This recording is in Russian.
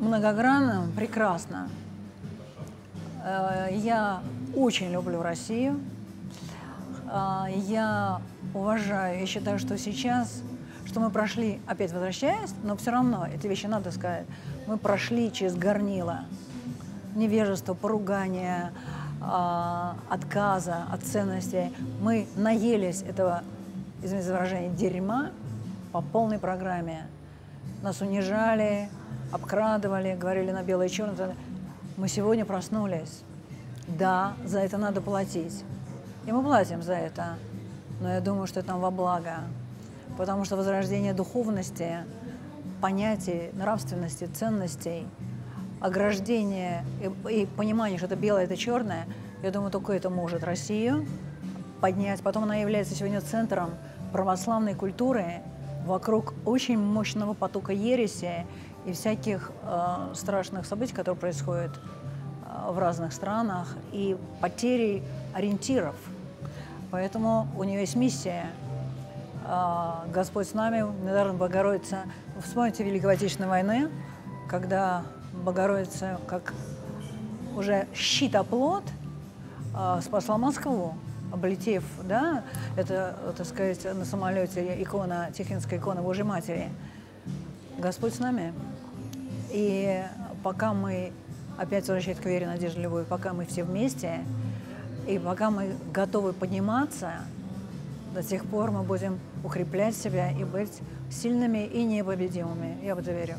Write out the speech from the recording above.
многогранно, прекрасно. Я очень люблю Россию. Я уважаю и считаю, что сейчас, что мы прошли, опять возвращаясь, но все равно эти вещи надо сказать, мы прошли через горнило невежества, поругания, отказа от ценностей. Мы наелись этого, извините за выражение, дерьма по полной программе. Нас унижали, обкрадывали, говорили на белое и черное. Мы сегодня проснулись. Да, за это надо платить. И мы платим за это. Но я думаю, что это нам во благо. Потому что возрождение духовности, понятий, нравственности, ценностей, ограждение и понимание, что это белое, это черное, я думаю, только это может Россию поднять. Потом она является сегодня центром православной культуры вокруг очень мощного потока ереси и всяких страшных событий, которые происходят в разных странах, и потери ориентиров. Поэтому у нее есть миссия. Господь с нами, недаром Богородица. Вы вспомните Великой Отечественной войны, когда Богородица, как уже щит-оплот, спасла Москву, облетев, да, это, так сказать, на самолете икона, Тихвинская икона Божьей Матери. Господь с нами. И пока мы, опять возвращаясь к вере, надежде, любовь, пока мы все вместе, и пока мы готовы подниматься, до тех пор мы будем укреплять себя и быть сильными и непобедимыми. Я в это верю.